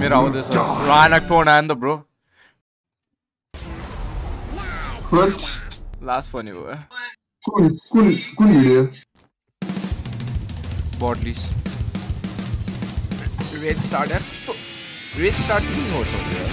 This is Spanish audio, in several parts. Mira how this Rhinocton and the bro. What? Last funny boy. Cool video. Bodleys. Red starter. Red starts in notes over here.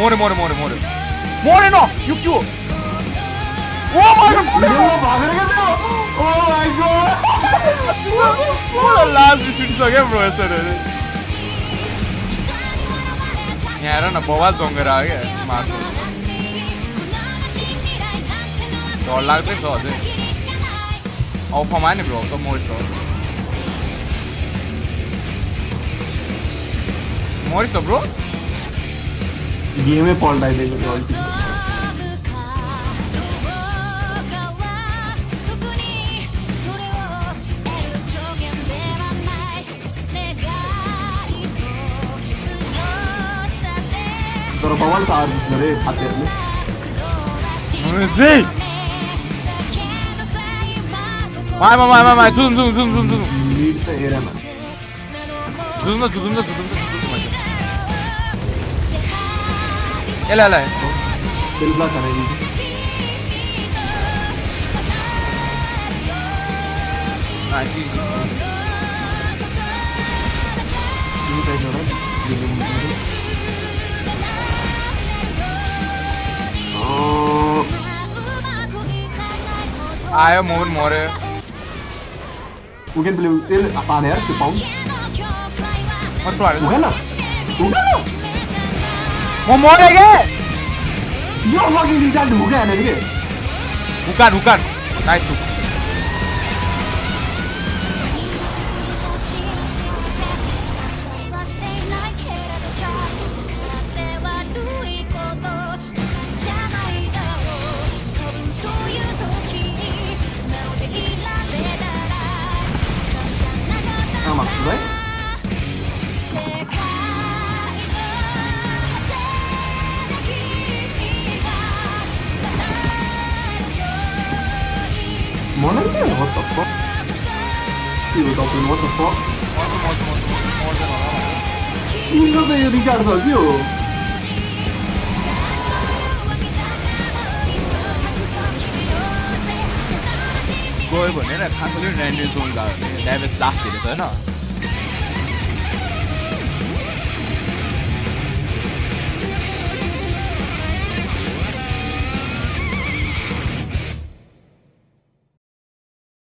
More. More no. Yukyu. Oh my god. Oh my god! What a last mission again, bro. ऐसा रहे। यार ना बहुत जोंगर आ गया मार्को। 2 लाख तक हो जाए। ऑफ हमारे ब्रो तो मोरिस तो ब्रो। ये में पॉल डाल देंगे bro. Pero para aguantar, no le patearle. ¡No me sé! ¡Vai! ¡Zoom! ¡Mirta era más! ¡Zoom! ¡Ele! ¡Del plaza, Nelly! ¡Ah, sí! ¡Mirta ignorante! I am more. We can play till upon air to pound. What's right? Ugana! One more again! You're walking in that Ugana again. Ugan. Nice. Ricardo, tío. Voy a poner a Catholic Randy Soldado. Davis last year, ¿no?